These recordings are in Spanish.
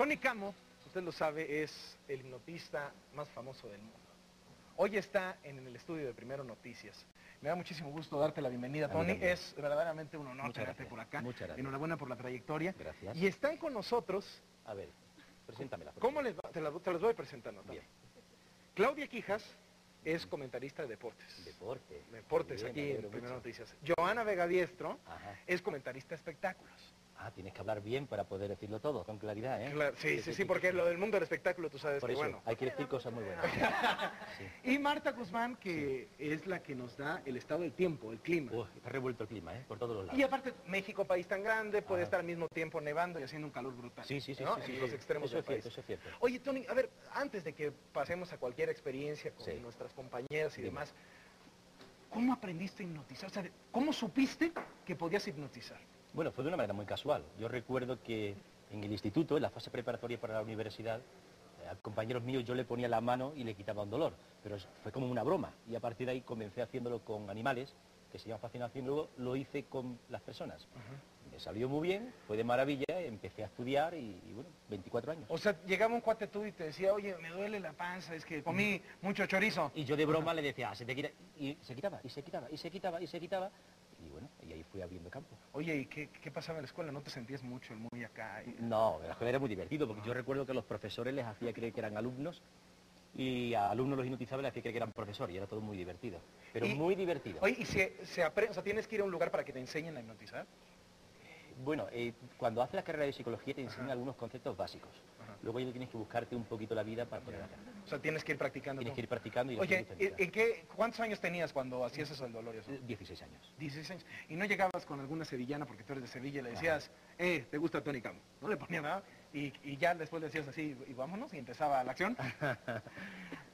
Tony Kamo, usted lo sabe, es el hipnotista más famoso del mundo. Hoy está en el estudio de Primero Noticias. Me da muchísimo gusto darte la bienvenida, Tony. Es verdaderamente un honor tenerte por acá. Muchas gracias. Enhorabuena por la trayectoria. Gracias. Y están con nosotros... A ver, preséntamela. ¿Cómo les va? Te las voy presentando también. Claudia Quijas es comentarista de deportes. Deportes aquí en Primero Noticias. Joana Vega Diestro es comentarista de espectáculos. Ah, tienes que hablar bien para poder decirlo todo, con claridad, ¿eh? Claro, sí, porque lo del mundo del espectáculo tú sabes que bueno. Hay que decir cosas muy buenas. Sí. Y Marta Guzmán, que es la que nos da el estado del tiempo, el clima. Uf, está revuelto el clima, ¿eh? Por todos los lados. Y aparte, México, país tan grande, puede estar al mismo tiempo nevando y haciendo un calor brutal. Sí, los extremos del país. Eso es cierto. Oye, Tony, a ver, antes de que pasemos a cualquier experiencia con nuestras compañeras y demás, ¿cómo aprendiste a hipnotizar? O sea, ¿cómo supiste que podías hipnotizar? Bueno, fue de una manera muy casual. Yo recuerdo que en el instituto, en la fase preparatoria para la universidad, a compañeros míos yo le ponía la mano y le quitaba un dolor, pero fue como una broma. Y a partir de ahí comencé haciéndolo con animales, que se llama fascinación, luego lo hice con las personas. Me salió muy bien, fue de maravilla, empecé a estudiar y bueno, 24 años. O sea, llegaba un cuate tú y te decía, oye, me duele la panza, es que comí mucho chorizo. Y yo de broma le decía, ah, se te quita, y se quitaba, y se quitaba, y se quitaba, y se quitaba. Y bueno, y ahí fui abriendo campo. Oye, ¿y qué pasaba en la escuela? ¿No te sentías mucho el muy acá? No, la escuela era muy divertido, porque yo recuerdo que a los profesores les hacía creer que eran alumnos, y a alumnos los hipnotizables les hacía creer que eran profesores, y era todo muy divertido. Pero muy divertido. Oye, ¿y se aprende? O sea, ¿tienes que ir a un lugar para que te enseñen a hipnotizar? Bueno, cuando haces la carrera de psicología te enseñan algunos conceptos básicos. Luego ya tienes que buscarte un poquito la vida para poder hacer. O sea, tienes que ir practicando. Tienes que ir practicando. Y oye, ¿cuántos años tenías cuando hacías eso del dolor? 16 años. 16 años. ¿Y no llegabas con alguna sevillana, porque tú eres de Sevilla, y le decías, te gusta Tony Kamo? No le ponía nada. Y ya después le decías así, y vámonos, y empezaba la acción.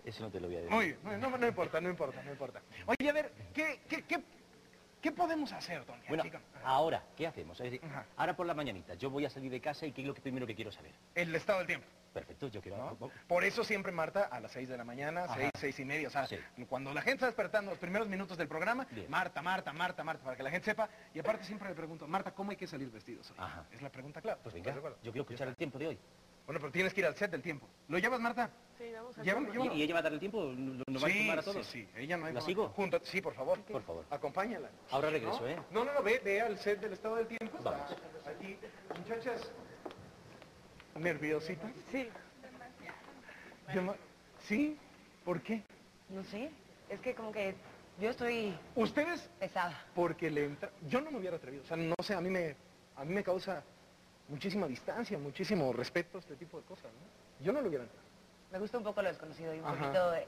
Eso no te lo voy a decir. Muy bien, no importa. Oye, a ver, ¿Qué podemos hacer, Tony? Bueno, ahora, ¿qué hacemos? Es decir, ahora por la mañanita, yo voy a salir de casa y ¿qué es lo primero que quiero saber? El estado del tiempo. Perfecto, yo quiero... ¿No? Por eso siempre, Marta, a las 6 de la mañana, 6, 6:30, o sea, cuando la gente está despertando los primeros minutos del programa, Marta, para que la gente sepa. Y aparte siempre le pregunto, Marta, ¿cómo hay que salir vestidos hoy? Es la pregunta clave. Pues venga, yo quiero escuchar el tiempo de hoy. Bueno, pero tienes que ir al set del tiempo. ¿Lo llevas, Marta? Sí, vamos a llevarlo. ¿Y ella va a dar el tiempo? ¿Nos va a tomar a todos? Sí, ella no hay... ¿La sigo? Junto... Sí, por favor. Por favor. Acompáñala. Ahora regreso, ¿no? No, ve al set del estado del tiempo. Vamos. Está aquí, muchachas, ¿nerviosita? Sí. ¿Sí? ¿Por qué? No sé, es que como que yo estoy... ¿Ustedes? Pesada. Porque le entra... Yo no me hubiera atrevido, o sea, no sé, a mí me causa... muchísima distancia, muchísimo respeto a este tipo de cosas, ¿no? Yo no lo hubiera entrado. Me gusta un poco lo desconocido y un poquito de...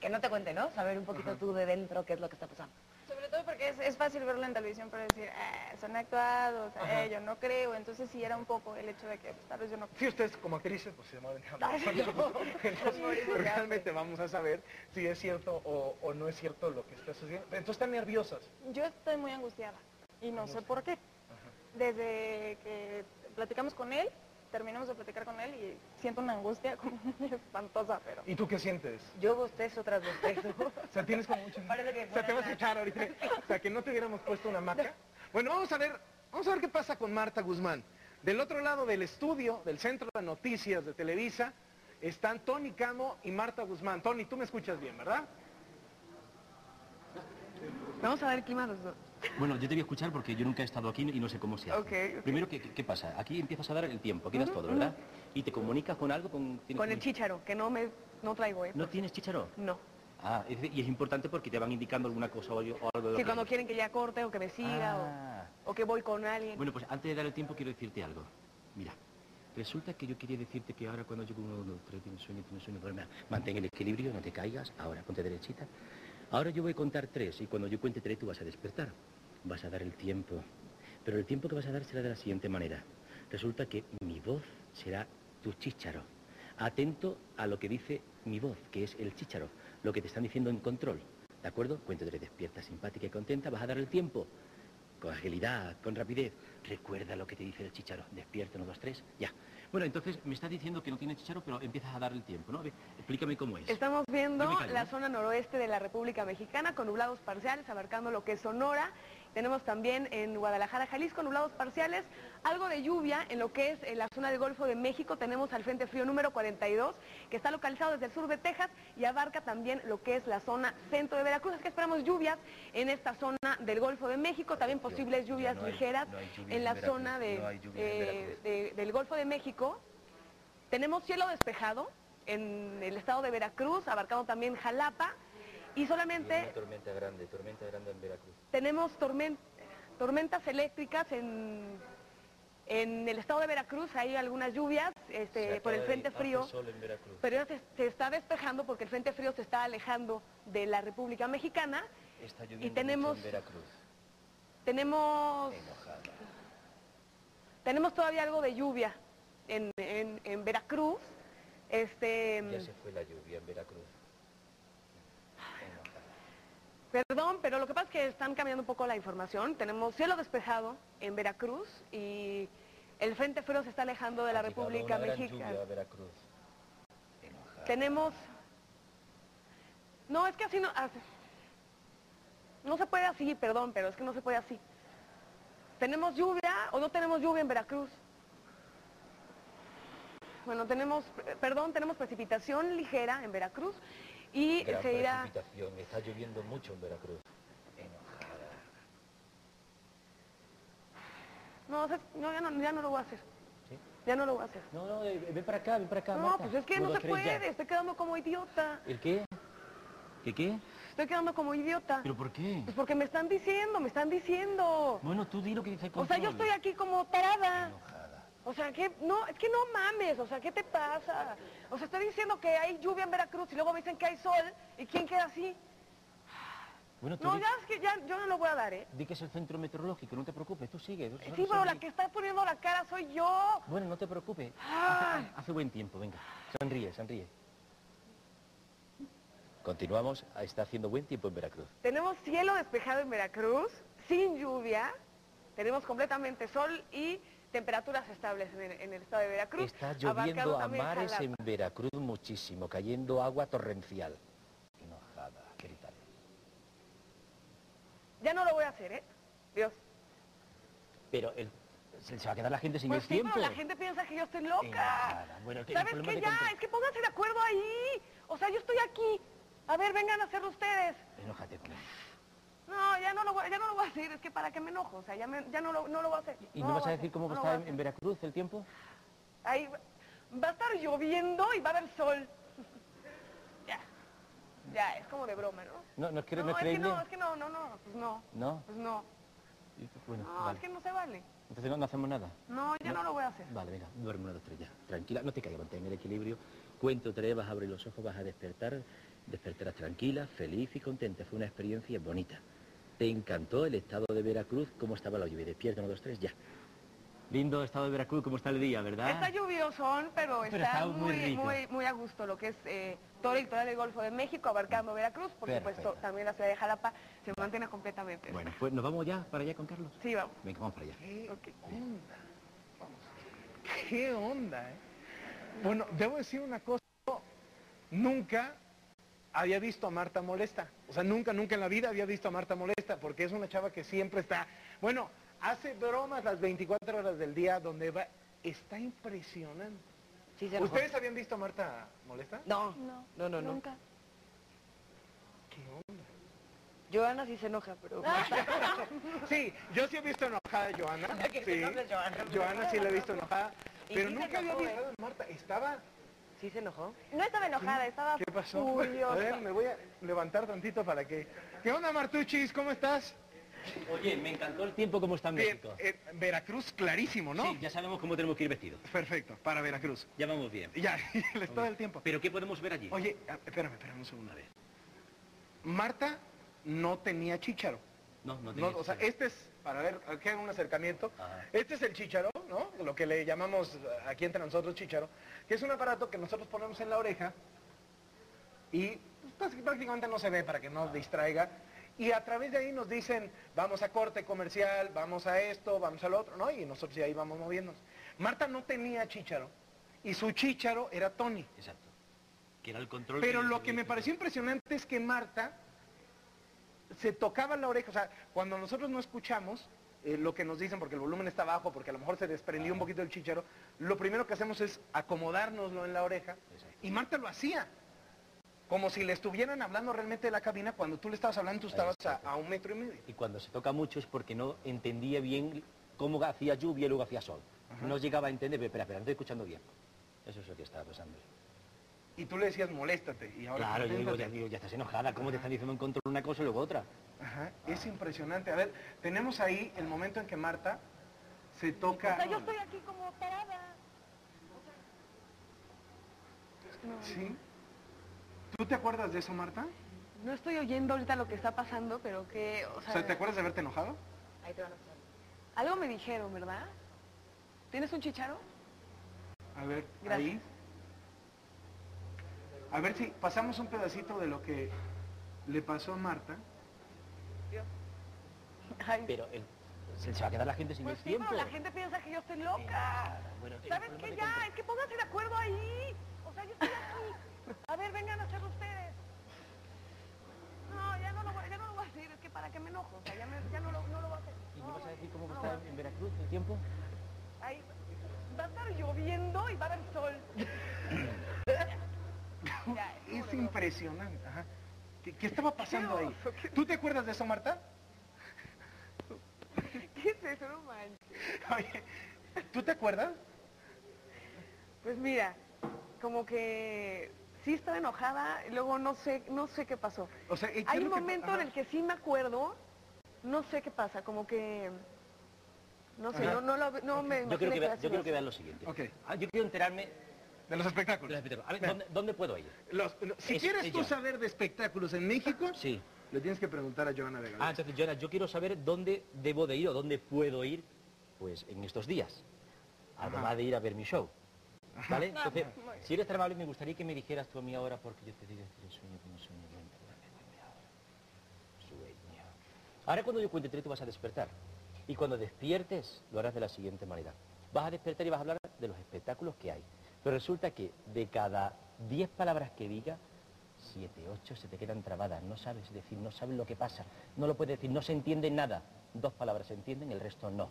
que no te cuente, ¿no? Saber un poquito tú de dentro qué es lo que está pasando. Sobre todo porque es fácil verlo en televisión para decir, son actuados, yo no creo. Entonces sí era un poco el hecho de que, pues, tal vez yo no creo. Si ustedes como actrices, pues se llaman realmente vamos a saber si es cierto o no es cierto lo que está sucediendo. Entonces, ¿están nerviosas? Yo estoy muy angustiada y no sé por qué. Desde que platicamos con él, terminamos de platicar con él y siento una angustia como espantosa, pero... ¿Y tú qué sientes? Yo bostezo tras bostezo. O sea, tienes como mucho... O sea, te vas a echar ahorita. O sea, que no te hubiéramos puesto una hamaca. Bueno, vamos a ver qué pasa con Marta Guzmán. Del otro lado del estudio, del Centro de Noticias de Televisa, están Tony Kamo y Marta Guzmán. Tony, tú me escuchas bien, ¿verdad? Vamos a ver el clima los dos. Bueno, yo te voy a escuchar porque yo nunca he estado aquí y no sé cómo se hace. Primero, ¿qué pasa? Aquí empiezas a dar el tiempo, aquí das todo, ¿verdad? Y te comunicas con algo, con el chícharo, que no traigo, ¿eh? ¿No tienes chícharo? No. Ah, y es importante porque te van indicando alguna cosa o algo de lo que... cuando quieren que ya corte o que me siga o que voy con alguien. Bueno, pues antes de dar el tiempo quiero decirte algo. Mira, resulta que yo quería decirte que ahora cuando yo como 1, 2, 3, tiene un sueño, pero mantén el equilibrio, no te caigas, ahora ponte derechita. Ahora yo voy a contar 3 y cuando yo cuente 3 tú vas a despertar. Vas a dar el tiempo, pero el tiempo que vas a dar será de la siguiente manera. Resulta que mi voz será tu chícharo. Atento a lo que dice mi voz, que es el chícharo, lo que te están diciendo en control. ¿De acuerdo? Cuento 3, despierta, simpática y contenta, vas a dar el tiempo. Con agilidad, con rapidez. Recuerda lo que te dice el chícharo. Despierta, 1, 2, 3, ya. Bueno, entonces me estás diciendo que no tiene chícharo, pero empiezas a dar el tiempo, ¿no? A ver, explícame cómo es. Estamos viendo la zona noroeste de la República Mexicana, con nublados parciales, abarcando lo que es Sonora Tenemos también en Guadalajara, Jalisco, nublados parciales, algo de lluvia en lo que es en la zona del Golfo de México. Tenemos al Frente Frío número 42, que está localizado desde el sur de Texas y abarca también lo que es la zona centro de Veracruz. Es que esperamos lluvias en esta zona del Golfo de México, también posibles lluvias ligeras en la zona del Golfo de México. Tenemos cielo despejado en el estado de Veracruz, abarcando también Jalapa, y solamente... Y tormenta grande en Veracruz. Tenemos tormentas eléctricas en el estado de Veracruz, hay algunas lluvias por el Frente Frío, pero se está despejando porque el Frente Frío se está alejando de la República Mexicana. Está lloviendo y tenemos mucho en Veracruz. Tenemos todavía algo de lluvia en Veracruz. Ya se fue la lluvia en Veracruz. Perdón, pero lo que pasa es que están cambiando un poco la información. Tenemos cielo despejado en Veracruz y el Frente Frío se está alejando de la República Mexicana. Lluvia a Veracruz. Tenemos... No, es que así no... No se puede así, perdón, pero es que no se puede así. ¿Tenemos lluvia o no tenemos lluvia en Veracruz? Bueno, tenemos precipitación ligera en Veracruz y seguirá... Precipitación, está lloviendo mucho en Veracruz. Enojada. No, ya no lo voy a hacer. ¿Sí? Ya no lo voy a hacer. No, ven para acá, Marta. No, pues es que no se puede, estoy quedando como idiota. ¿El qué? ¿Qué? Estoy quedando como idiota. ¿Pero por qué? Pues porque me están diciendo. Bueno, tú di lo que dice el control. O sea, yo estoy aquí como tarada. Enojada. O sea, que no, es que no mames, o sea, ¿qué te pasa? O sea, estoy diciendo que hay lluvia en Veracruz y luego me dicen que hay sol, ¿y quién queda así? Bueno, tú no, yo no lo voy a dar, ¿eh? Di que es el centro meteorológico, no te preocupes, tú sigue. Sí, pero la que está poniendo la cara soy yo. Bueno, no te preocupes. Hace buen tiempo, venga. Sonríe. Continuamos, está haciendo buen tiempo en Veracruz. Tenemos cielo despejado en Veracruz, sin lluvia, tenemos completamente sol y temperaturas estables en el estado de Veracruz. Está lloviendo a mares en Veracruz muchísimo, cayendo agua torrencial. Enojada, gritaré. Ya no lo voy a hacer, ¿eh? Dios. Pero el... Se va a quedar la gente sin el tiempo. Pero la gente piensa que yo estoy loca. Enojada. Bueno, ¿sabes qué? Es que pónganse de acuerdo ahí. O sea, yo estoy aquí. A ver, vengan a hacerlo ustedes. Enójate tú. No, ya no lo voy a hacer, es que para que me enojo, o sea, ya no lo voy a hacer. ¿Y no vas a decir cómo va a estar en Veracruz el tiempo? Ahí va a estar lloviendo y va a haber sol. Ya, es como de broma, ¿no? No es creíble. Bueno, no, vale. Es que no se vale. Entonces no hacemos nada. No, ya no lo voy a hacer. Vale, venga, duerme una, dos, tres ya. Tranquila, no te caigas, mantén el equilibrio. Cuento tres, vas a abrir los ojos, vas a despertar. Despertarás tranquila, feliz y contenta. Fue una experiencia bonita. Te encantó el estado de Veracruz, cómo estaba la lluvia. Despierta, 1, 2, 3, ya. Lindo estado de Veracruz, cómo está el día, ¿verdad? Está lluviosón, pero está muy a gusto lo que es todo el litoral del Golfo de México, abarcando Veracruz. Por supuesto, también la ciudad de Jalapa se mantiene completamente. Bueno, pues nos vamos ya para allá con Carlos. Sí, vamos. Venga, vamos para allá. ¿Qué onda? Vamos. ¿Qué onda, eh? Bueno, debo decir una cosa. Nunca había visto a Marta molesta, o sea, nunca en la vida había visto a Marta molesta, porque es una chava que siempre está, bueno, hace bromas las 24 horas del día, donde va, está impresionante. Sí, ¿ustedes habían visto a Marta molesta? No. Nunca. ¿Qué onda? Joana sí se enoja, pero... Sí, yo sí he visto enojada a Joana, sí, Joana sí la he visto enojada, pero nunca había visto a Marta, estaba... ¿Sí se enojó? No estaba enojada, estaba furiosa. ¿Qué pasó? A ver, me voy a levantar tantito para que... ¿Qué onda, Martuchis? ¿Cómo estás? Oye, me encantó el tiempo como está en México. Veracruz clarísimo, ¿no? Sí, ya sabemos cómo tenemos que ir vestidos. Perfecto, para Veracruz. Ya vamos bien. Ya, les todo el tiempo. ¿Pero qué podemos ver allí? Oye, espérame un segundo. A ver. Marta no tenía chícharo. No tenía chícharo. O sea, este es, para ver, aquí hay un acercamiento. Ah. Este es el chícharo, ¿no? Lo que le llamamos aquí entre nosotros chícharo, que es un aparato que nosotros ponemos en la oreja y pues, prácticamente no se ve para que no nos distraiga, y a través de ahí nos dicen, vamos a corte comercial, vamos a esto, vamos al otro, ¿no? Y nosotros ya ahí vamos moviéndonos. Marta no tenía chícharo, y su chícharo era Tony. Exacto. Que era el control. Pero lo que me pareció impresionante es que Marta se tocaba la oreja, o sea, cuando nosotros no escuchamos lo que nos dicen porque el volumen está bajo, porque a lo mejor se desprendió un poquito el chícharo, lo primero que hacemos es acomodárnoslo en la oreja. Exacto. Y Marta lo hacía, como si le estuvieran hablando realmente de la cabina, cuando tú le estabas hablando tú estabas a 1,5 metros. Y cuando se toca mucho es porque no entendía bien cómo hacía lluvia y luego hacía sol. Ajá. No llegaba a entender, pero espera, estoy escuchando bien. Eso es lo que estaba pasando. Y tú le decías, moléstate. Y ahora claro, yo digo, ya estás enojada, ¿cómo te están diciendo en contra una cosa y luego otra? Ajá, es impresionante. A ver, tenemos ahí el momento en que Marta se toca... O sea, yo estoy aquí como parada. ¿Sí? ¿Tú te acuerdas de eso, Marta? No estoy oyendo ahorita lo que está pasando, pero que... O sea, ¿te acuerdas de haberte enojado? Ahí te van a pasar. Algo me dijeron, ¿verdad? ¿Tienes un chicharo? A ver, gracias. Ahí... A ver si pasamos un pedacito de lo que le pasó a Marta. Ay. Pero se va a quedar la gente sin el tiempo. Pero la gente piensa que yo estoy loca. Bueno, ¿sabes qué? Ya, es que pónganse de acuerdo ahí. O sea, yo estoy aquí. A ver, vengan a hacerlo ustedes. No, ya no lo voy a decir. Es que para que me enojo. O sea, ya no lo voy a hacer. ¿Y no vas a decir cómo va a estar en Veracruz el tiempo? Ahí va a estar lloviendo y va a haber sol. Es impresionante. Ajá. ¿Qué estaba pasando ahí? ¿Tú te acuerdas de eso, Marta? ¿Qué es eso, no manches? Oye, ¿tú te acuerdas? Pues mira, como que sí estaba enojada, luego no sé qué pasó. O sea, hay un momento en el que sí me acuerdo, no sé qué pasa, como que... No sé, no me... Yo creo que vean lo siguiente. Okay. Yo quiero enterarme... De los espectáculos. A ver, ¿dónde puedo ir? Si quieres tú saber de espectáculos en México, sí, le tienes que preguntar a Joana Vega. Ah, entonces, Joana, yo quiero saber dónde debo de ir o dónde puedo ir, pues, en estos días. Además de ir a ver mi show. ¿Vale? Entonces, si eres tan amable, me gustaría que me dijeras tú a mí ahora, porque yo te digo que sueño que no sueño. Sueño. Ahora cuando yo cuente tres, tú vas a despertar. Y cuando despiertes, lo harás de la siguiente manera. Vas a despertar y vas a hablar de los espectáculos que hay. Pero resulta que de cada 10 palabras que diga, 7, 8 se te quedan trabadas. No sabes decir, no sabes lo que pasa. No lo puedes decir, no se entiende nada. 2 palabras se entienden, el resto no.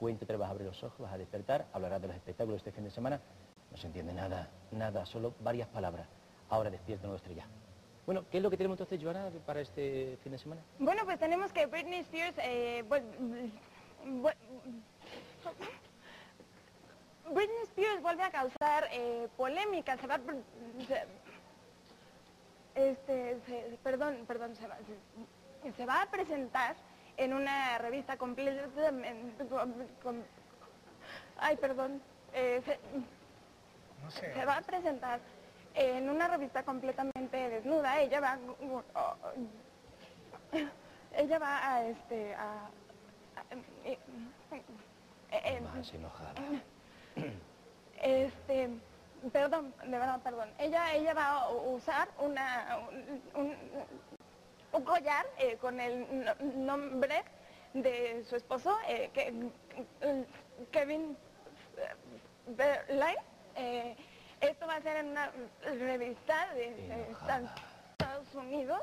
Cuento 3, vas a abrir los ojos, vas a despertar, hablarás de los espectáculos este fin de semana. No se entiende nada, nada, solo varias palabras. Ahora despierta, no estrella. Bueno, ¿qué es lo que tenemos entonces, Joana, para este fin de semana? Bueno, pues tenemos que Britney Spears... Britney Spears vuelve a causar polémica, se va a presentar en una revista completamente... se va a presentar en una revista completamente desnuda. Ella va... ella va a... más enojada. Perdón. Ella va a usar un collar con el nombre de su esposo, Kevin Berline. Esto va a ser en una revista de Estados Unidos.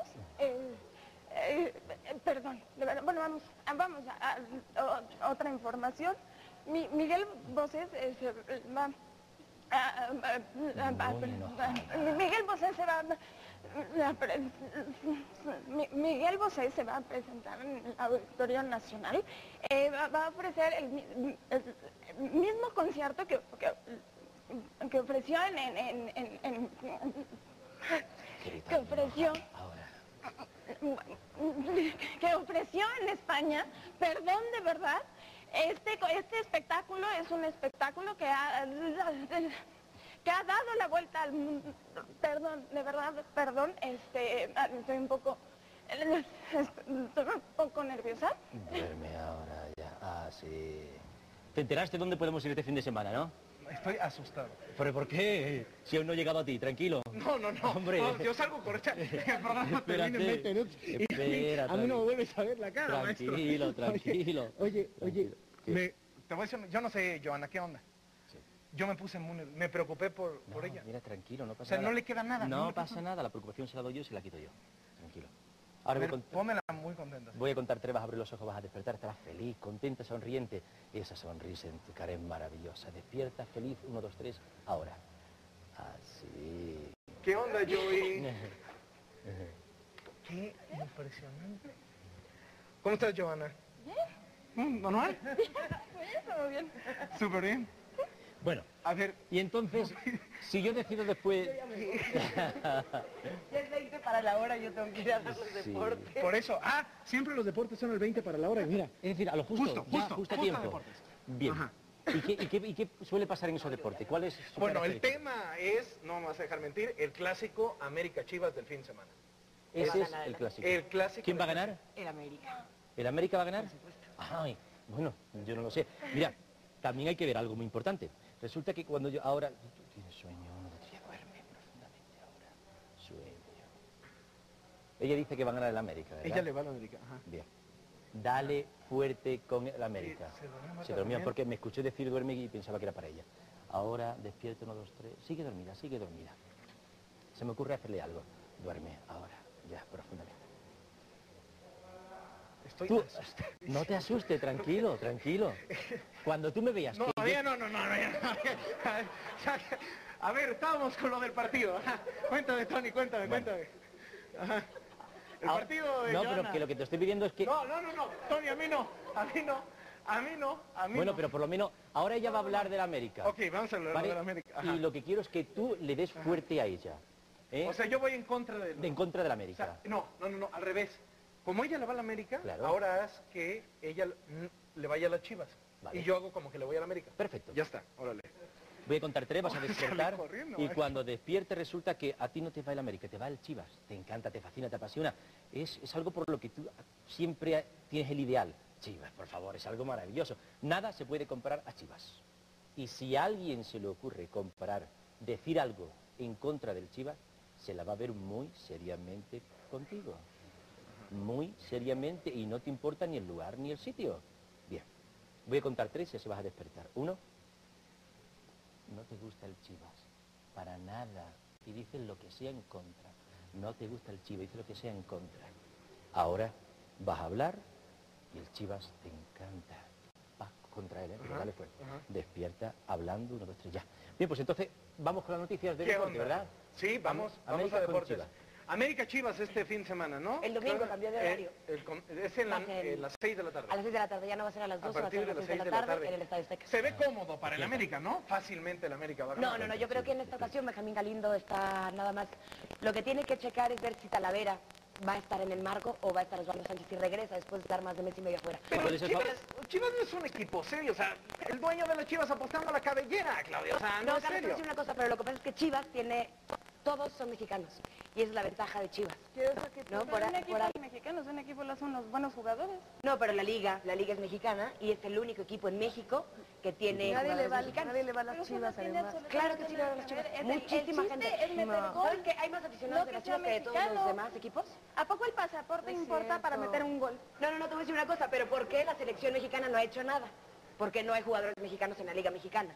Perdón, de verdad. Bueno, vamos a otra información. Miguel Bosé se va a presentar en el Auditorio Nacional. Va a ofrecer el mismo concierto que ofreció en España. Perdón, de verdad. Este espectáculo es un espectáculo que ha dado la vuelta al mundo. Perdón, de verdad, perdón, estoy un poco nerviosa. Verme ahora ya, sí. ¿Te enteraste dónde podemos ir este fin de semana, no? Estoy asustado. ¿Pero por qué? Si aún no he llegado a ti, tranquilo. No, hombre. No, yo salgo corchando. El programa termina en 20 minutos. Espera, a mí no me vuelves a ver la cara, tranquilo, maestro. Tranquilo. Oye. Te voy a decir, yo no sé, Joana, ¿qué onda? Sí. Yo me puse muy... Me preocupé por ella. Mira, tranquilo, no pasa nada. O sea, no le queda nada. No pasa nada, la preocupación se la doy yo y se la quito yo. Tranquilo. Ahora ponme la música. muy contenta. Voy a contar tres, vas a abrir los ojos, vas a despertar, estarás feliz, contenta, sonriente. Esa sonrisa en tu cara es maravillosa. Despierta, feliz, 1, 2, 3, ahora. Así. ¿Qué onda, Joey? Qué impresionante. ¿Cómo estás, Joana? Bien. ¿Manuel? Muy bien. Súper bien. Bueno, a ver, y entonces, si yo decido después... Ya es 20 para la hora, yo tengo que ir a dar los deportes. Por eso, siempre los deportes son el 20 para la hora, y mira. Es decir, a lo justo, justo tiempo. Deportes. Bien. Ajá. ¿Y qué suele pasar en esos deportes? ¿Cuál es su característica? El tema es, no me vas a dejar mentir, el clásico América Chivas del fin de semana. Ese es el clásico. ¿Quién va a ganar? El América. ¿El América va a ganar? Por supuesto. Ay, bueno, yo no lo sé. Mira, también hay que ver algo muy importante. Resulta que cuando yo ahora... Tú tienes sueño, no debería duerme profundamente ahora. Sueño. Ella dice que va a ganar el América, ¿verdad? Ella le va a la América, ajá. Bien. Dale fuerte con el América. Se dormía porque me escuché decir duerme y pensaba que era para ella. Ahora despierto, 1, 2, 3... Sigue dormida, sigue dormida. Se me ocurre hacerle algo. Duerme ahora, ya, profundamente. Tú, no te asustes, tranquilo, tranquilo. Cuando tú me veas... No, todavía yo... A ver, estábamos con lo del partido. Cuéntame, Tony, cuéntame, cuéntame. El partido de Joana. Pero que lo que te estoy pidiendo es que... No, Tony, a mí no. Bueno, pero por lo menos, ahora ella va a hablar de la América. Ok, vamos a hablar de la América. Ajá. Y lo que quiero es que tú le des fuerte a ella. O sea, yo voy en contra de... En contra de la América. O sea, no, al revés. Como ella le va a la América, ahora haz que ella le vaya a las Chivas. Vale. Y yo hago como que le voy a la América. Perfecto. Ya está, órale. Voy a contar 3, vas a despertar. Y cuando despierte resulta que a ti no te va el América, te va el Chivas. Te encanta, te fascina, te apasiona. Es algo por lo que tú siempre tienes el ideal. Chivas, por favor, es algo maravilloso. Nada se puede comparar a Chivas. Y si a alguien se le ocurre comparar, decir algo en contra del Chivas, se la va a ver muy seriamente contigo. Muy seriamente, y no te importa ni el lugar ni el sitio. Bien, voy a contar 3 y así vas a despertar. 1, no te gusta el Chivas, para nada, y dices lo que sea en contra. No te gusta el Chivas, dices lo que sea en contra. Ahora vas a hablar y el Chivas te encanta. Vas contra él, pero dale fuerte. Despierta hablando, 1, 2, 3, ya. Bien, pues entonces vamos con las noticias de deporte, ¿verdad? Sí, vamos a deportes. América Chivas este fin de semana, ¿no? El domingo cambió de horario. Es en las 6 de la tarde. A las 6 de la tarde, ya no va a ser a las 2, va a ser a las 6 de la tarde en el Estadio Azteca. Se ve cómodo para el América, ¿no? Fácilmente el América va a ganar. No, yo creo que en esta ocasión Benjamín Galindo está nada más. Lo que tiene que checar es ver si Talavera va a estar en el marco o va a estar Osvaldo Sánchez y regresa después de estar más de mes y medio afuera. Pero Chivas no es un equipo serio, o sea, el dueño de las Chivas apostando a la cabellera, Claudia. O sea, no, Carlos, te voy a decir una cosa, pero lo que pasa es que Chivas tiene... Todos son mexicanos, y esa es la ventaja de Chivas. No, por un equipo mexicano, un equipo lo hacen unos buenos jugadores. No, pero la liga es mexicana, y es el único equipo en México que tiene jugadores mexicanos. Nadie le va a las Chivas, además. Claro que sí le va a las Chivas, muchísima gente. ¿Sabes que hay más aficionados de las Chivas que de todos los demás equipos? ¿A poco el pasaporte importa para meter un gol? No, te voy a decir una cosa, pero ¿por qué la selección mexicana no ha hecho nada? Porque no hay jugadores mexicanos en la liga mexicana.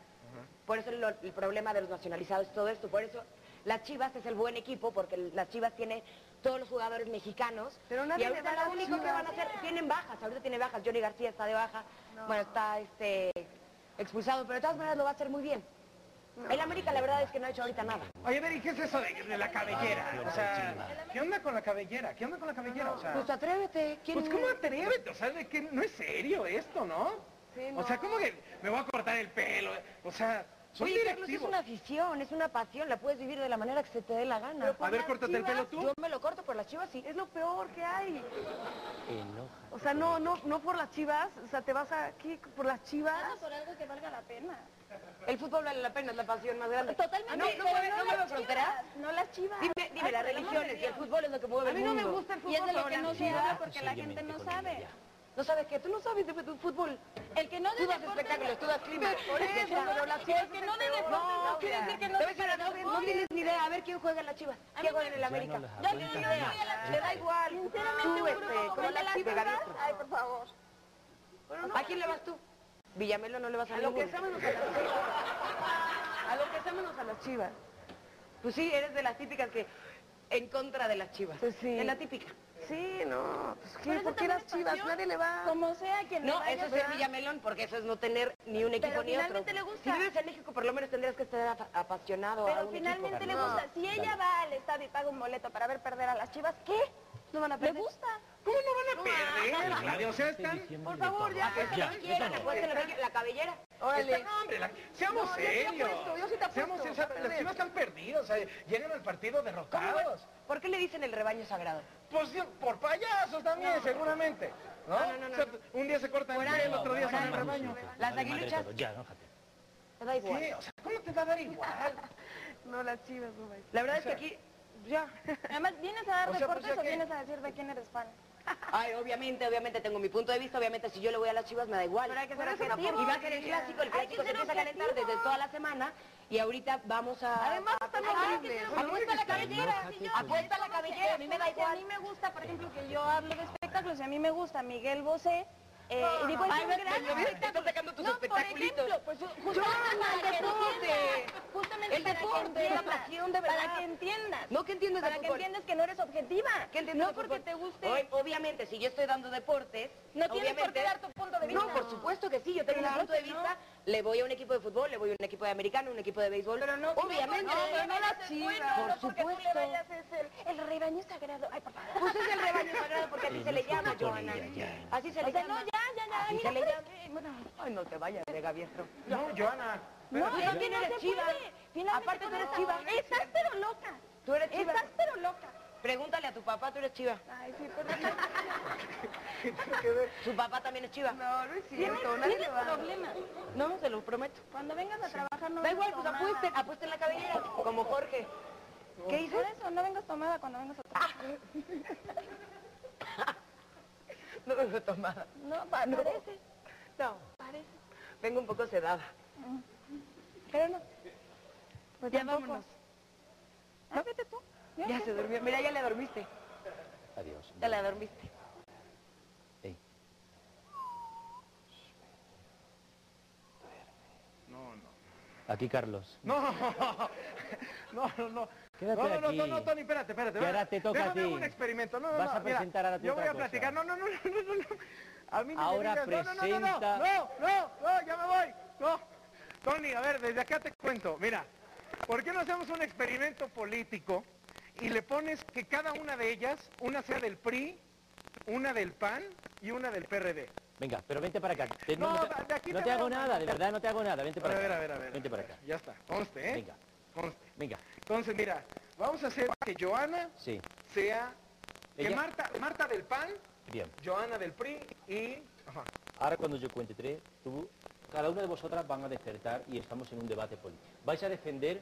Por eso el problema de los nacionalizados es todo esto, por eso... Las Chivas es el buen equipo porque las Chivas tiene todos los jugadores mexicanos. Pero y ahorita lo único que van a hacer, tienen bajas, ahorita tiene bajas, Johnny García está de baja, bueno, está expulsado, pero de todas maneras lo va a hacer muy bien. El América la verdad es que no ha hecho ahorita nada. Oye, a ver, ¿y qué es eso de la cabellera? O sea, ¿qué onda con la cabellera? ¿Qué onda con la cabellera? O sea, pues atrévete. Pues ¿cómo atrévete? O sea, de que no es serio esto, ¿no? Sí, no. O sea, ¿cómo que me voy a cortar el pelo? O sea... Oye, Carlos, es una afición, es una pasión, la puedes vivir de la manera que se te dé la gana. A ver, córtate el pelo tú. Yo me lo corto por las Chivas, sí. Es lo peor que hay. O sea, no por las Chivas, o sea, te vas aquí por las Chivas. Por algo que valga la pena. El fútbol vale la pena, es la pasión más grande. Totalmente. No mueve fronteras. No las Chivas. Dime, las religiones y el fútbol es lo que mueve el mundo. A mí no me gusta el fútbol. Y es de lo que no se habla porque la gente no sabe. ¿No sabes qué? Tú no sabes de fútbol. El que no de deporte... Tú das espectáculos, tú das clima. Por eso, pero las Chivas... El que no de deporte no quiere decir que no se para deporte. No tienes ni idea. A ver quién juega en las Chivas. ¿Quién juega en el América? Yo no voy a las Chivas. Le da igual. Sinceramente, un grupo como las Chivas... Ay, por favor. ¿A quién le vas tú? Villamelo no le vas a ninguno. A lo que seamos a las Chivas. A lo que seamos a las Chivas. Pues sí, eres de las típicas que... En contra de las Chivas. Es la típica. Sí, no, pues, ¿por qué las Chivas? Nadie le va. Como sea quien le vaya. No, eso es ser villamelón, porque eso es no tener ni un equipo ni otro. Pero finalmente le gusta. Si vives en México, por lo menos tendrías que estar apasionado a un equipo. Pero finalmente le gusta. Si ella va al estadio y paga un boleto para ver perder a las Chivas, ¿qué? ¿No van a perder? ¿Le gusta? ¿Cómo no van a perder? Claro, o sea, están... Por favor, ya, que quieran, apuesten la cabellera. Órale. No, hombre, seamos serios. Yo sí te apuesto. Las Chivas están perdidas, o sea, llegan al partido derrotados. ¿Por qué le dicen el rebaño sagrado? Pues por payasos también, seguramente. ¿No? No. O sea, un día se cortan el otro día son el rebaño. Las aguiluchas... Ya, enójate. Te da igual. Sí, o sea, ¿cómo te va a dar igual? No, las Chivas no. La verdad es que aquí... Ya. Además, ¿vienes a dar deportes o vienes a decir de quién eres fan? Ay, obviamente tengo mi punto de vista, obviamente si yo le voy a las Chivas me da igual. Pero hay que ser objetivo. Y va a ser el clásico se empieza a calentar desde toda la semana y ahorita vamos a... Además, también apuesta la cabellera, apuesta la cabellera, a mí me da igual. A mí me gusta, por ejemplo, que yo hablo de espectáculos y a mí me gusta Miguel Bosé. Y digo, ay, estás sacando tus espectaculitos. Por ejemplo, pues justamente el deporte, la pasión de verdad. Para que entiendas. No que entiendas de fútbol. Para que entiendas que no eres objetiva. No porque te guste. Obviamente, si yo estoy dando deportes, no tienes por qué dar tu punto de vista. No, por supuesto que sí, yo tengo un punto de vista. Le voy a un equipo de fútbol, le voy a un equipo de americano, un equipo de béisbol. Pero no, obviamente. No, pero no las Chivas. Por supuesto. El rebaño sagrado. Ay, papá. Pues es el rebaño sagrado porque así se le llama, Joana. Así se le llama. Ay, mira, bueno, ay, no te vayas, Vega Diestro. No, Joana. No, no tienes Chivas. Aparte tú eres Chivas. Estás pero loca. Tú eres Chivas. Estás pero loca. Pregúntale a tu papá, tú eres Chiva. Ay, sí, pero... ¿Su papá también es Chiva? No, no es cierto. ¿Tienes problemas? No, se lo prometo. Cuando vengas a trabajar no... Da igual, pues apuesten la cabellera. Como Jorge. ¿Qué hizo? Por eso, no vengas tomada cuando vengas a trabajar. No vengo tomada. No, parece. No, parece. Vengo un poco sedada. Pero no. Pues ya vámonos. ¿No? Vete tú. Ya se durmió. Mira, ya le dormiste. Adiós. Ya la dormiste. Ey. No. Aquí, Carlos. No. No, Tony, espérate. Y ahora te toca a ti. Un experimento. Vas a presentar ahora tu otra cosa. Yo voy a platicar. No. A mí no me digas. Presenta... No, ya me voy. No. Tony, a ver, desde acá te cuento. Mira, ¿por qué no hacemos un experimento político y le pones que cada una de ellas, una sea del PRI, una del PAN y una del PRD? Venga, pero vente para acá. No te hago nada, vente para acá. A ver. Vente para acá. Ya está, conste, ¿eh? Venga. Entonces, mira, vamos a hacer que Joana sea... Que Marta del PAN, Joana del PRI y... Ajá. Ahora cuando yo cuente tres, tú... Cada una de vosotras van a despertar y estamos en un debate político. Vais a defender,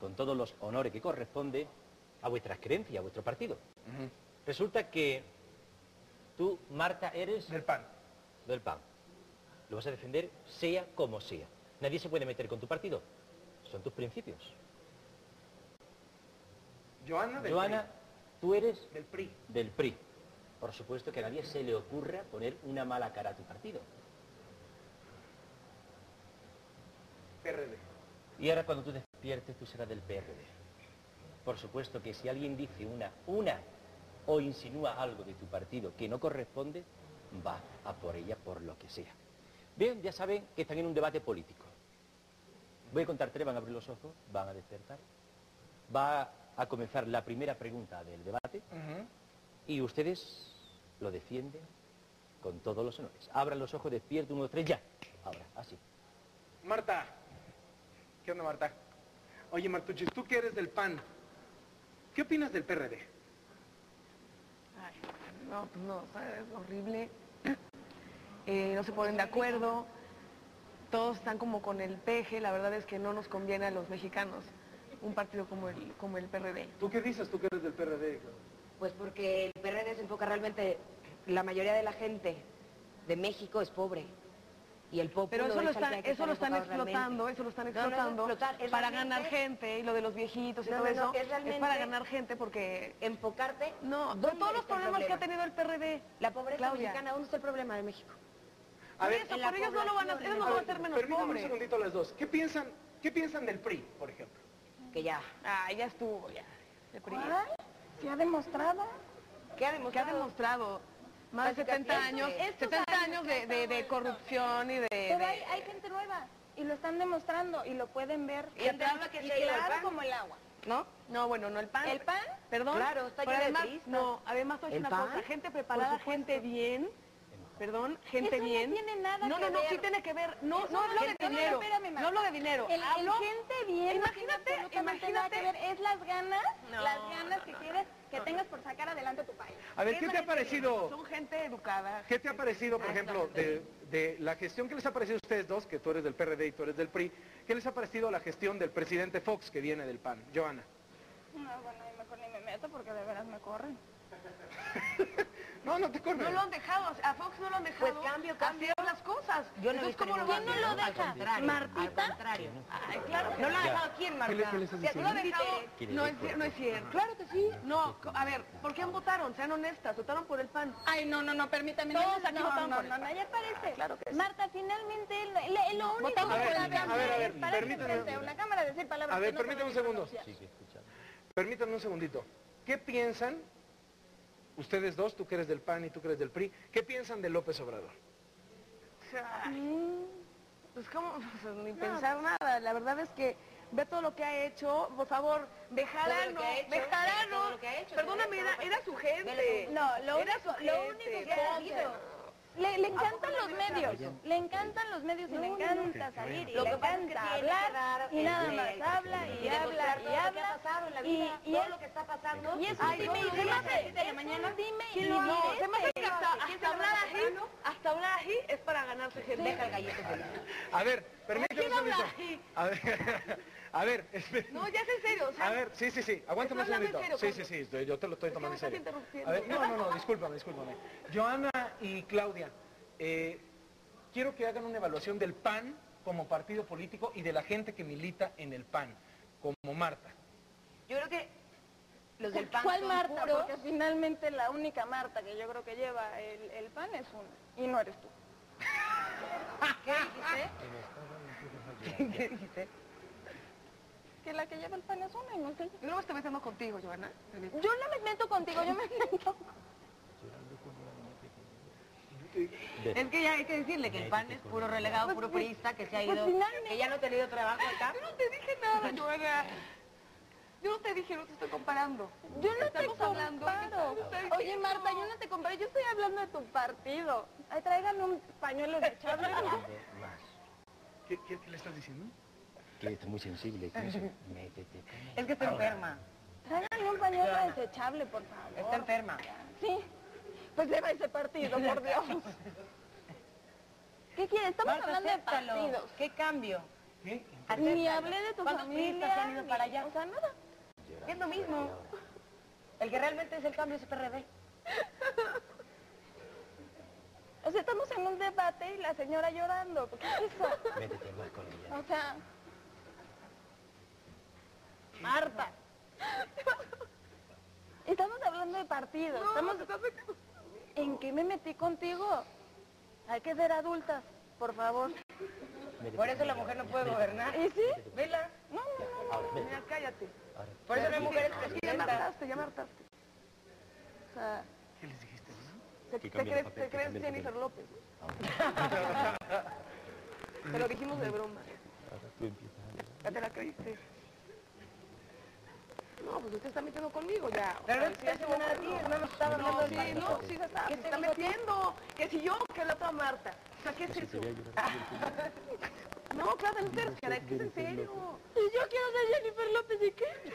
con todos los honores que corresponde, a vuestras creencias, a vuestro partido. Uh-huh. Resulta que tú, Marta, eres... Del PAN. Del PAN. Lo vas a defender sea como sea. Nadie se puede meter con tu partido. Son tus principios. Joana, tú eres... Del PRI. Del PRI. Por supuesto que a nadie se le ocurra poner una mala cara a tu partido. PRD. Y ahora cuando tú despiertes, tú serás del PRD. Por supuesto que si alguien dice una o insinúa algo de tu partido que no corresponde, va a por ella por lo que sea. Bien, ya saben que están en un debate político. Voy a contar tres, van a abrir los ojos, van a despertar. Va a comenzar la primera pregunta del debate. Uh-huh. Y ustedes lo defienden con todos los honores. Abran los ojos, despierten, 1, 2, 3, ya. Ahora, así. Marta. ¿Qué onda, Marta? Oye, Martuchis, tú que eres del PAN, ¿qué opinas del PRD? Ay, no, es horrible. No se ponen de acuerdo. Todos están como con el peje. La verdad es que no nos conviene a los mexicanos un partido como el PRD. ¿Tú qué dices, tú que eres del PRD? Pues porque el PRD se enfoca realmente... La mayoría de la gente de México es pobre. Y el pero eso lo están explotando para ganar gente, y lo de los viejitos y todo eso, es para ganar gente porque... Enfocarte... No, con todos los problemas que ha tenido el PRD. La pobreza mexicana, ¿dónde está el problema de México? A ver, eso, pero ellos no lo van a hacer menos pobres. Permítanme un segundito las dos. ¿Qué piensan del PRI, por ejemplo? Que ya estuvo, ya. ¿El PRI? ¿Cuál? ¿Se ha demostrado? ¿Qué ha demostrado? ¿Qué ha demostrado? Más de 70 años, 70 años de corrupción y de... Pero hay gente nueva y lo están demostrando y lo pueden ver. Y claro, como el agua. ¿No? No, bueno, no el PAN. ¿El PAN? Perdón. Claro, está lleno de tristes. No, además, oye una cosa, gente preparada, gente bien... Perdón, gente eso bien. No tiene nada que ver. No, sí tiene que ver. No, no hablo de dinero. No hablo de dinero. Hablo gente bien. Imagínate. Que ver. Es las ganas que quieres que tengas por sacar adelante tu país. A ver, ¿qué te ha parecido? Son gente educada. ¿Qué te ha parecido, por ejemplo, de la gestión? ¿Qué les ha parecido a ustedes dos, que tú eres del PRD y tú eres del PRI? ¿Qué les ha parecido la gestión del presidente Fox, que viene del PAN? Joana. No, bueno, mejor ni me meto porque de veras me corren. No, no te corren. No lo han dejado, a Fox no lo han dejado. Pues cambio las cosas. Yo no. Entonces, ¿cómo lo van? ¿Quién no lo deja? ¿Martita? Al contrario. Ay, claro. No lo ha dejado. ¿Quién, Marta? No lo ha dejado. No es cierto. Claro que sí. No, a ver, ¿por quién votaron? Sean honestas, votaron por el PAN. Ay, no, permítame. Todos aquí votaron por el PAN. No, ya parece. Claro que sí. Marta, finalmente, lo único que puede cambiar es para que frente a una cámara decir palabras. A ver, permítame un segundo. Permítanme un segundito. ¿Qué piensan? Ustedes dos, tú que eres del PAN y tú que eres del PRI, ¿qué piensan de López Obrador? Pues cómo, ni pensar nada, la verdad es que ve todo lo que ha hecho, por favor, Bejarano, perdóname, era su gente. No, lo único que ha sido... Le encantan los medios, y le encanta salir, y le encanta hablar, y nada más, habla y habla y habla, y todo lo que está pasando, y eso dime y dime, hasta hablar ají es para ganarse gente. Deja el gallito feliz. A ver, permíteme un segundito. A ver, no, ya es en serio. O sea, a ver, sí, aguántame un segundito. Sí, yo te lo estoy tomando en serio. A ver, no, discúlpame. Joana y Claudia, quiero que hagan una evaluación del PAN como partido político y de la gente que milita en el PAN, como Marta. Yo creo que los del PAN... ¿Cuál Marta? Porque finalmente la única Marta que yo creo que lleva el PAN es una, y no eres tú. ¿Qué dijiste? ¿Qué dijiste? Que la que lleva el pan es una y no es ella. Yo no me estoy metiendo contigo, Joana. Yo no me meto contigo, yo me meto. Es que ya hay que decirle que el pan es puro relegado, puro priista, que se ha ido, que ya no ha tenido trabajo acá. Yo no te dije nada, Joana. Yo no te dije, no te estoy comparando. Yo no te comparo. Oye, Marta, yo no te comparo, yo estoy hablando de tu partido. Ay, tráiganme un pañuelo de charla. ¿Qué le estás diciendo? Que es muy sensible, que eso, métete. Es que está enferma. Tráiganle un pañuelo desechable, por favor. Está enferma. Sí. Pues lleva ese partido, por Dios. ¿Qué quieres? Estamos hablando de partidos. ¿Qué cambio? Ni hablé de tu familia, ni para allá. O sea, nada. Es lo mismo. El que realmente es el cambio es el PRD. O sea, estamos en un debate y la señora llorando. ¿Qué es eso? Métete más con ella. O sea... Marta. Estamos hablando de partidos. No, ¿En qué me metí contigo? Hay que ser adultas, por favor. Por eso la mujer no puede gobernar. ¿Y sí? Vela. No. Mira, cállate. Por eso la mujer es presidenta. Ya martaste. O sea, ¿qué les dijiste? ¿Te crees Jennifer López? Te lo dijimos de broma. Ya te la creíste. No, pues usted está metiendo conmigo ya. Pero no te hace nada a ti, hermano, está hablando de mí. No, sí, se está metiendo. Que si yo, que la otra Marta. O sea, ¿qué es eso? No, claro, no seas cara, que es en serio. Y yo quiero ser Jennifer López, ¿y qué?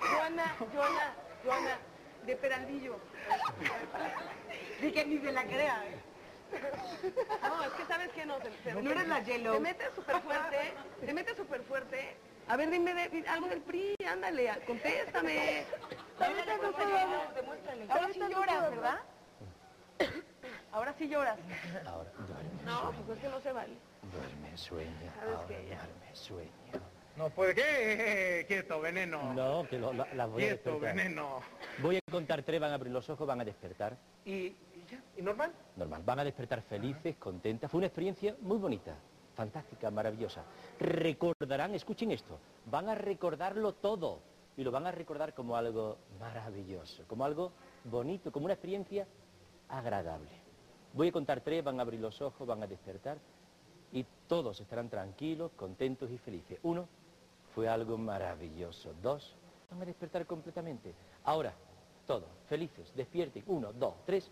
Joana, de Peraldillo. De que ni se la crea, ¿eh? No, es que sabes que no. No eres la hielo. Te metes súper fuerte. A ver, dime algo del PRI, ándale, contéstame. Ahora sí lloras, ¿verdad? Ahora sí lloras. No, pues es que no se vale. Duerme, sueña, ahora duerme, sueña. No puede, ¿qué? Quieto, veneno. No, que las voy a despertar. Quieto, veneno. Voy a contar tres, van a abrir los ojos, van a despertar. ¿Y ya? ¿Y normal? Normal, van a despertar felices, contentas. Fue una experiencia muy bonita. Fantástica, maravillosa. Recordarán, escuchen esto, van a recordarlo todo. y lo van a recordar como algo maravilloso, como algo bonito, como una experiencia agradable. Voy a contar tres, van a abrir los ojos, van a despertar y todos estarán tranquilos, contentos y felices. Uno, fue algo maravilloso. Dos, van a despertar completamente. Ahora, todos, felices, despierten. Uno, dos, tres,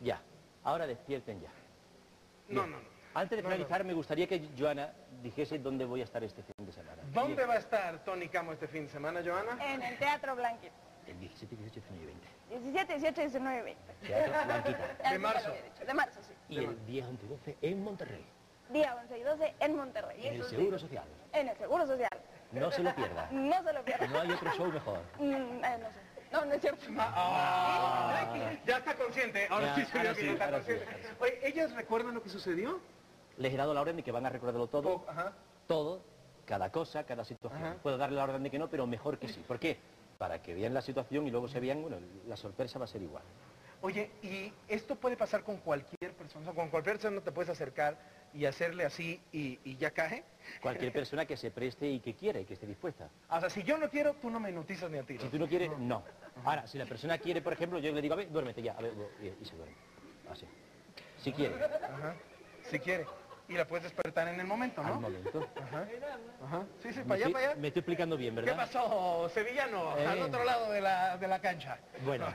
ya. Ahora despierten ya. No, no, no. Antes de finalizar, me gustaría que Joana dijese dónde voy a estar este fin de semana. ¿Dónde va a estar Tony Kamo este fin de semana, Joana? En el Teatro Blanquita. El 17, 18, 19 y 20. 17, 18, 19 y 20. Teatro Blanquita. De marzo. De marzo, sí. Y el día 11 y 12 en Monterrey. Día 11 y 12 en Monterrey. En el Seguro Social. En el Seguro Social. No se lo pierda. No se lo pierda. No hay otro show mejor. No sé. No, no es cierto. Ya está consciente. Ahora sí se que está consciente. Oye, ¿ellas recuerdan lo que sucedió? Les he dado la orden de que van a recordarlo todo, todo, cada cosa, cada situación. Puedo darle la orden de que no, pero mejor que sí. ¿Por qué? Para que vean la situación y luego se vean, bueno, la sorpresa va a ser igual. Oye, ¿y esto puede pasar con cualquier persona? O sea, ¿con cualquier persona te puedes acercar y hacerle así y ya cae? Cualquier persona que se preste y que quiera y que esté dispuesta. O sea, si yo no quiero, tú no me notizas ni a ti. Si tú no quieres, no. Ahora, si la persona quiere, por ejemplo, yo le digo, a ver, duérmete ya, a ver, y se duerme. Así. Si quiere. Si quiere. Y la puedes despertar en el momento, ¿no? En el momento. Sí, sí, para allá. Me estoy explicando bien, ¿verdad? ¿Qué pasó, sevillano? Al otro lado de la cancha. Bueno,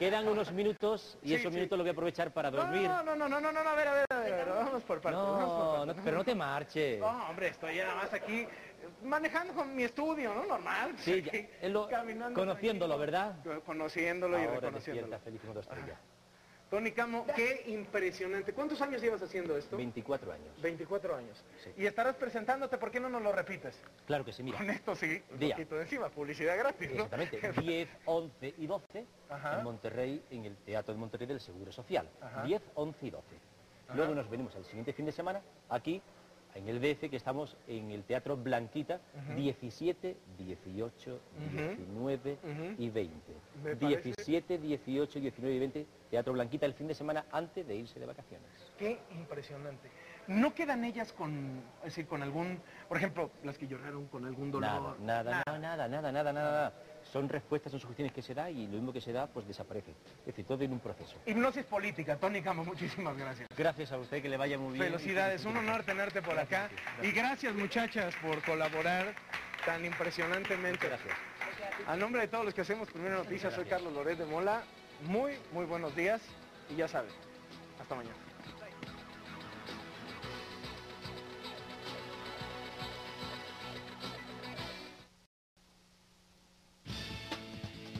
quedan unos minutos y esos minutos los voy a aprovechar para dormir. No, a ver, vamos por partes. No, pero no te marches. No, hombre, estoy nada más aquí manejando con mi estudio, ¿no? Normal. Sí, conociéndolo, ¿verdad? Conociéndolo y reconociéndolo. Ahora despierta, feliz como dos estrellas. Tony Kamo, qué impresionante. ¿Cuántos años llevas haciendo esto? 24 años. 24 años. Sí. Y estarás presentándote, ¿por qué no nos lo repites? Claro que sí, mira. Con esto sí, un poquito de encima, publicidad gratis, ¿no? Exactamente, 10, 11 y 12 en Monterrey, en el Teatro de Monterrey del Seguro Social. 10, 11 y 12. Luego nos venimos al siguiente fin de semana, aquí, en el DF, que estamos en el Teatro Blanquita, 17, 18, 19 y 20. 17, 18, 19 y 20, Teatro Blanquita, el fin de semana antes de irse de vacaciones. Qué impresionante. ¿No quedan ellas con, es decir, con algún, por ejemplo, las que lloraron con algún dolor? Nada. Son respuestas, son sugestiones que se da y lo mismo que se da, pues desaparece. Es decir, todo en un proceso. Hipnosis política, Tony Kamo, muchísimas gracias. Gracias a usted, que le vaya muy bien. Felicidades, un honor tenerte por acá. Gracias. Y gracias, muchachas, por colaborar tan impresionantemente. Gracias. A nombre de todos los que hacemos Primero Noticias, soy Carlos Loret de Mola. Muy, muy buenos días y ya saben, hasta mañana.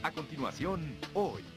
A continuación, hoy.